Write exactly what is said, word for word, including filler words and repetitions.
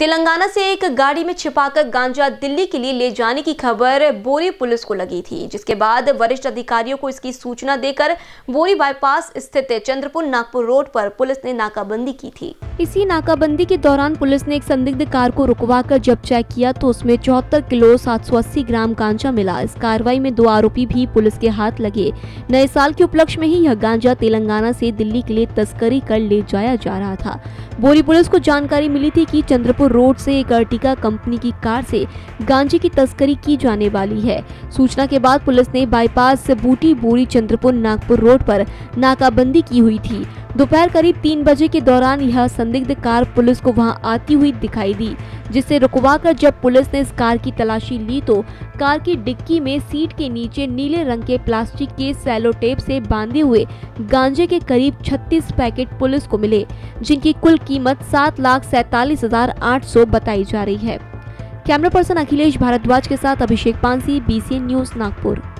तेलंगाना से एक गाड़ी में छिपाकर गांजा दिल्ली के लिए ले जाने की खबर बोरी पुलिस को लगी थी, जिसके बाद वरिष्ठ अधिकारियों को इसकी सूचना देकर बोरी बाईपास स्थित चंद्रपुर नागपुर रोड पर पुलिस ने नाकाबंदी की थी। इसी नाकाबंदी के दौरान पुलिस ने एक संदिग्ध कार को रुकवाकर जब चेक किया तो उसमें चौहत्तर किलो सात सौ अस्सी ग्राम गांजा मिला। इस कार्रवाई में दो आरोपी भी पुलिस के हाथ लगे। नए साल के उपलक्ष्य में ही यह गांजा तेलंगाना से दिल्ली के लिए तस्करी कर ले जाया जा रहा था। बोरी पुलिस को जानकारी मिली थी कि चंद्रपुर रोड से एक अटिका कंपनी की कार से गांजे की तस्करी की जाने वाली है। सूचना के बाद पुलिस ने बाईपास से बूटी बोरी चंद्रपुर नागपुर रोड पर नाकाबंदी की हुई थी। दोपहर करीब तीन बजे के दौरान यह संदिग्ध कार पुलिस को वहां आती हुई दिखाई दी, जिसे रुकवाकर जब पुलिस ने इस कार की तलाशी ली तो कार की डिक्की में सीट के नीचे नीले रंग के प्लास्टिक के सेलो टेप से बांधे हुए गांजे के करीब छत्तीस पैकेट पुलिस को मिले, जिनकी कुल कीमत सात लाख सैतालीस हजार आठ सौ बताई जा रही है। कैमरा पर्सन अखिलेश भारद्वाज के साथ Abhishek Pansi, B C N news Nagpur.